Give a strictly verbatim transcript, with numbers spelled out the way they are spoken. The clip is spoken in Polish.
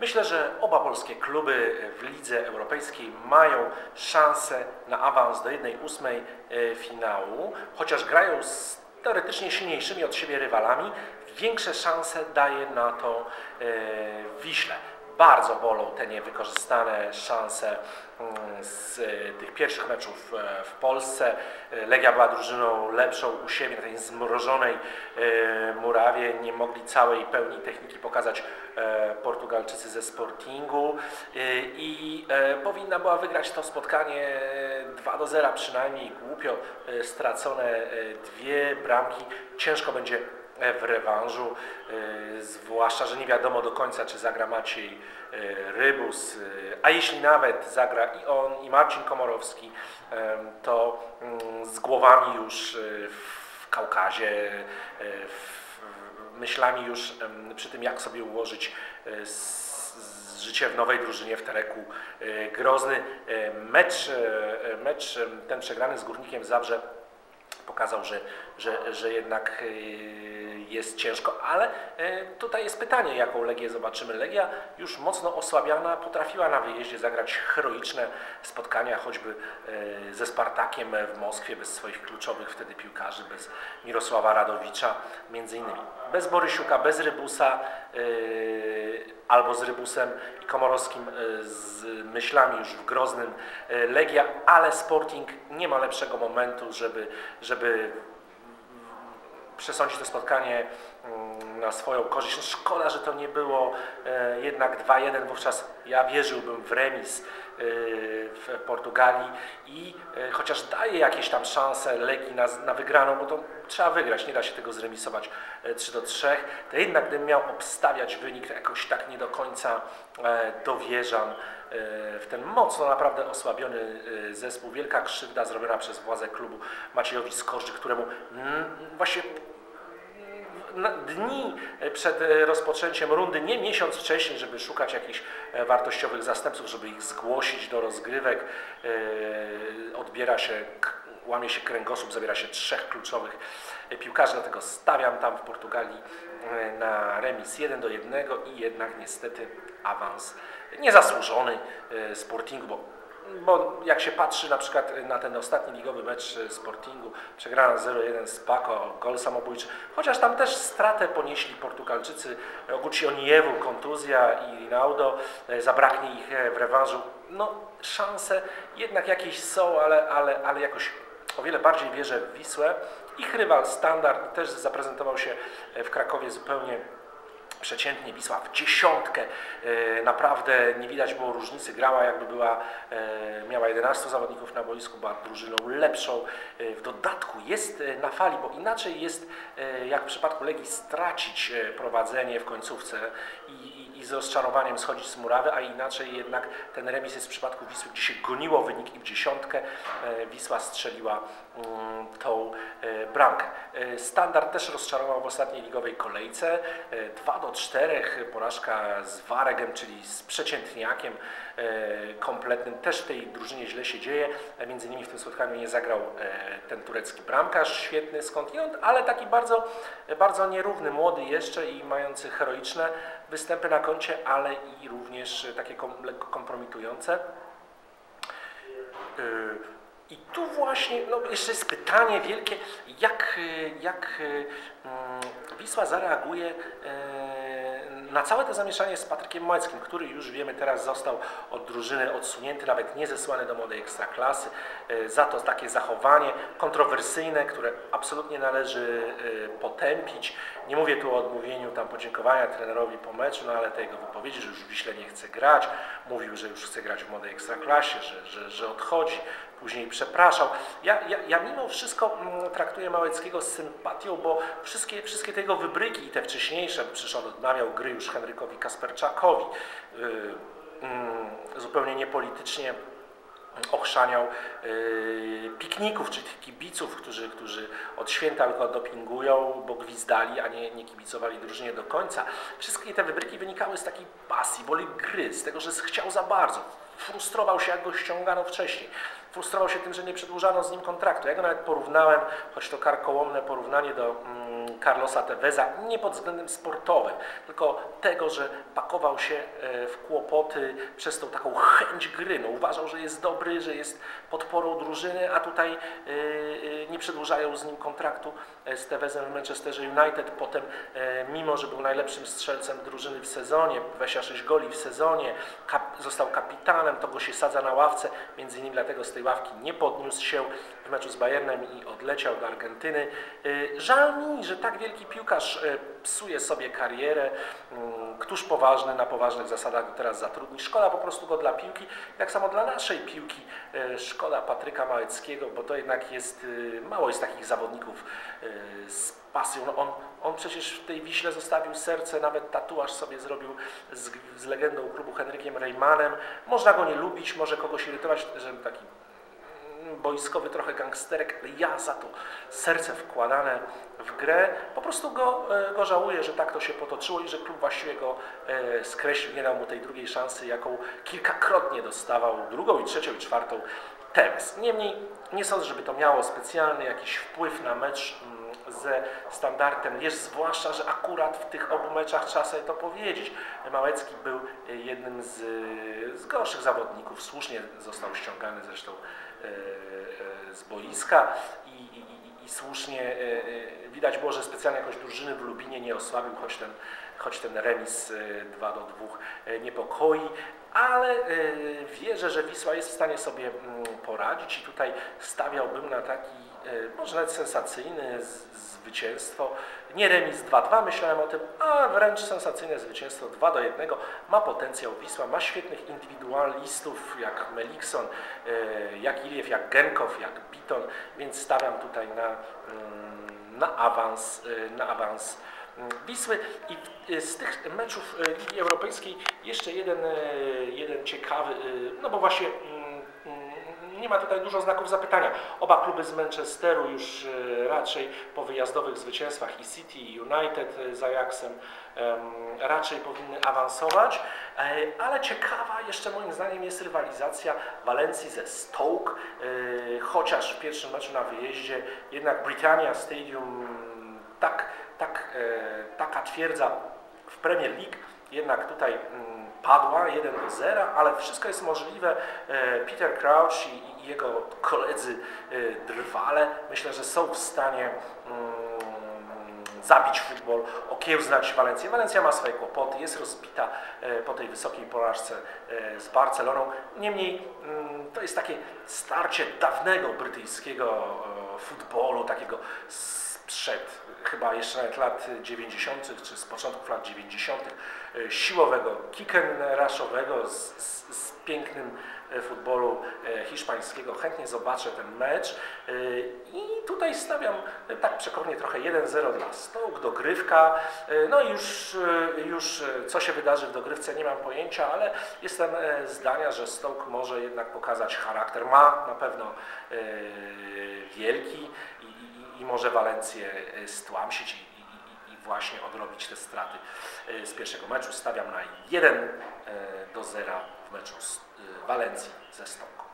Myślę, że oba polskie kluby w Lidze Europejskiej mają szansę na awans do jednej ósmej finału, chociaż grają z teoretycznie silniejszymi od siebie rywalami, większe szanse daje na to Wiśle. Bardzo bolą te niewykorzystane szanse z tych pierwszych meczów w Polsce. Legia była drużyną lepszą u siebie, na tej zmrożonej murawie. Nie mogli całej pełni techniki pokazać Portugalczycy ze Sportingu i powinna była wygrać to spotkanie dwa do zera przynajmniej. Głupio stracone dwie bramki. Ciężko będzie w rewanżu, zwłaszcza że nie wiadomo do końca, czy zagra Maciej Rybus, a jeśli nawet zagra i on, i Marcin Komorowski, to z głowami już w Kaukazie, myślami już przy tym, jak sobie ułożyć życie w nowej drużynie w Tereku Grozny. Mecz, mecz ten przegrany z Górnikiem Zabrze pokazał, że, że, że jednak jest ciężko, ale tutaj jest pytanie, jaką Legię zobaczymy. Legia już mocno osłabiana potrafiła na wyjeździe zagrać heroiczne spotkania, choćby ze Spartakiem w Moskwie, bez swoich kluczowych wtedy piłkarzy, bez Mirosława Radowicza między innymi. Bez Borysiuka, bez Rybusa, albo z Rybusem i Komorowskim z myślami już w Groznym Legia, ale Sporting nie ma lepszego momentu, żeby, żeby przesądzić to spotkanie na swoją korzyść. Szkoda, że to nie było jednak dwa jeden, wówczas ja wierzyłbym w remis w Portugalii i chociaż daje jakieś tam szanse Legii na, na wygraną, bo to trzeba wygrać, nie da się tego zremisować trzy do trzech, to jednak gdybym miał obstawiać wynik, to jakoś tak nie do końca dowierzam w ten mocno naprawdę osłabiony zespół. Wielka krzywda zrobiona przez władzę klubu Maciejowi Skorzy, któremu właśnie dni przed rozpoczęciem rundy, nie miesiąc wcześniej, żeby szukać jakichś wartościowych zastępców, żeby ich zgłosić do rozgrywek, odbiera się, łamie się kręgosłup, zabiera się trzech kluczowych piłkarzy, dlatego stawiam tam w Portugalii na remis jeden do jednego i jednak niestety awans niezasłużony Sportingu, bo Bo jak się patrzy na przykład na ten ostatni ligowy mecz Sportingu, przegrana zero jeden z Paco, gol samobójczy, chociaż tam też stratę ponieśli Portugalczycy, Gucci Onijewu, kontuzja i Rinaldo, zabraknie ich w rewanżu. No szanse jednak jakieś są, ale, ale, ale jakoś o wiele bardziej wierzę w Wisłę. Ich rywal Standard też zaprezentował się w Krakowie zupełnie przeciętnie. Wisła w dziesiątkę, naprawdę nie widać było różnicy, grała jakby była, miała jedenastu zawodników na boisku, była drużyną lepszą, w dodatku jest na fali, bo inaczej jest jak w przypadku Legii stracić prowadzenie w końcówce i, i, i z rozczarowaniem schodzić z murawy, a inaczej jednak ten remis jest w przypadku Wisły, gdzie się goniło wynik i w dziesiątkę Wisła strzeliła tą bramkę. Standard też rozczarował w ostatniej ligowej kolejce, dwa do czterech, porażka z Warem, czyli z przeciętniakiem kompletnym, też w tej drużynie źle się dzieje, między innymi w tym spotkaniu nie zagrał ten turecki bramkarz, świetny skądinąd, ale taki bardzo, bardzo nierówny, młody jeszcze i mający heroiczne występy na koncie, ale i również takie kom, lekko kompromitujące. I tu właśnie no, jeszcze jest pytanie wielkie, jak, jak Wisła zareaguje na całe to zamieszanie z Patrykiem Małeckim, który już wiemy teraz został od drużyny odsunięty, nawet nie zesłany do młodej ekstraklasy, za to takie zachowanie kontrowersyjne, które absolutnie należy potępić. Nie mówię tu o odmówieniu tam podziękowania trenerowi po meczu, no ale tej jego wypowiedzi, że już w Wiśle nie chce grać, mówił, że już chce grać w młodej ekstraklasie, że, że, że odchodzi. Później przepraszał. Ja, ja, ja mimo wszystko traktuję Małeckiego z sympatią, bo wszystkie, wszystkie te jego wybryki i te wcześniejsze, przecież on odmawiał gry już Henrykowi Kasperczakowi, yy, yy, zupełnie niepolitycznie ochrzaniał yy, pikników, czy tych kibiców, którzy, którzy od święta tylko dopingują, bo gwizdali, a nie, nie kibicowali drużynie do końca. Wszystkie te wybryki wynikały z takiej pasji, woli gry, z tego, że chciał za bardzo. Frustrował się, jak go ściągano wcześniej. Frustrował się tym, że nie przedłużano z nim kontraktu. Ja go nawet porównałem, choć to karkołomne porównanie do Carlosa Teveza, nie pod względem sportowym, tylko tego, że pakował się w kłopoty przez tą taką chęć gry. No, uważał, że jest dobry, że jest podporą drużyny, a tutaj nie przedłużają z nim kontraktu z Tevezem w Manchesterze United. Potem, mimo że był najlepszym strzelcem drużyny w sezonie, dwadzieścia sześć goli w sezonie, kap został kapitanem, to go się sadza na ławce, między innymi dlatego z tej ławki nie podniósł się w meczu z Bayernem i odleciał do Argentyny. Żal mi, że tak wielki piłkarz psuje sobie karierę. Któż poważny, na poważnych zasadach go teraz zatrudni. Szkoda po prostu go dla piłki, jak samo dla naszej piłki. Szkoda Patryka Małeckiego, bo to jednak jest, mało jest takich zawodników z pasją. No on, on przecież w tej Wiśle zostawił serce, nawet tatuaż sobie zrobił z, z legendą klubu Henrykiem Rejmanem. Można go nie lubić, może kogoś irytować, że taki boiskowy trochę gangsterek, ale ja za to serce wkładane w grę. Po prostu go, go żałuję, że tak to się potoczyło i że klub właściwie go skreślił, nie dał mu tej drugiej szansy, jaką kilkakrotnie dostawał, drugą i trzecią i czwartą teraz. Niemniej nie sądzę, żeby to miało specjalny jakiś wpływ na mecz ze Standardem, jest zwłaszcza, że akurat w tych obu meczach trzeba sobie to powiedzieć. Małecki był jednym z, z gorszych zawodników, słusznie został ściągany zresztą z boiska i, i, i słusznie widać było, że specjalnie jakoś drużyny w Lubinie nie osłabił, choć ten, choć ten remis dwa do dwóch niepokoi, ale wierzę, że Wisła jest w stanie sobie poradzić i tutaj stawiałbym na taki może nawet sensacyjne zwycięstwo, nie remis dwa dwa, myślałem o tym, a wręcz sensacyjne zwycięstwo dwa do jednego. Ma potencjał Wisła, ma świetnych indywidualistów jak Melikson, jak Iliew, jak Genkow, jak Biton, więc stawiam tutaj na, na awans, na awans Wisły. I z tych meczów Ligi Europejskiej jeszcze jeden, jeden ciekawy, no bo właśnie nie ma tutaj dużo znaków zapytania. Oba kluby z Manchesteru już raczej po wyjazdowych zwycięstwach i City, i United z Ajaxem raczej powinny awansować, ale ciekawa jeszcze moim zdaniem jest rywalizacja Walencji ze Stoke, chociaż w pierwszym meczu na wyjeździe jednak Britannia Stadium, tak, tak, taka twierdza w Premier League, jednak tutaj padła jeden do zera, ale wszystko jest możliwe. Peter Crouch i jego koledzy drwale myślę, że są w stanie zabić futbol, okiełznać Walencję. Walencja ma swoje kłopoty, jest rozbita po tej wysokiej porażce z Barceloną. Niemniej to jest takie starcie dawnego brytyjskiego futbolu, takiego sprzed chyba jeszcze nawet lat dziewięćdziesiątych czy z początków lat dziewięćdziesiątych siłowego, kick-and-rushowego z, z, z pięknym futbolu hiszpańskiego. Chętnie zobaczę ten mecz i tutaj stawiam tak przekornie trochę jeden zero dla Stoke, dogrywka. No i już, już co się wydarzy w dogrywce nie mam pojęcia, ale jestem zdania, że Stoke może jednak pokazać charakter. Ma na pewno wielki i może Walencję stłamsić i, i, i właśnie odrobić te straty z pierwszego meczu. Stawiam na jeden do zera w meczu z Walencji ze Stoke.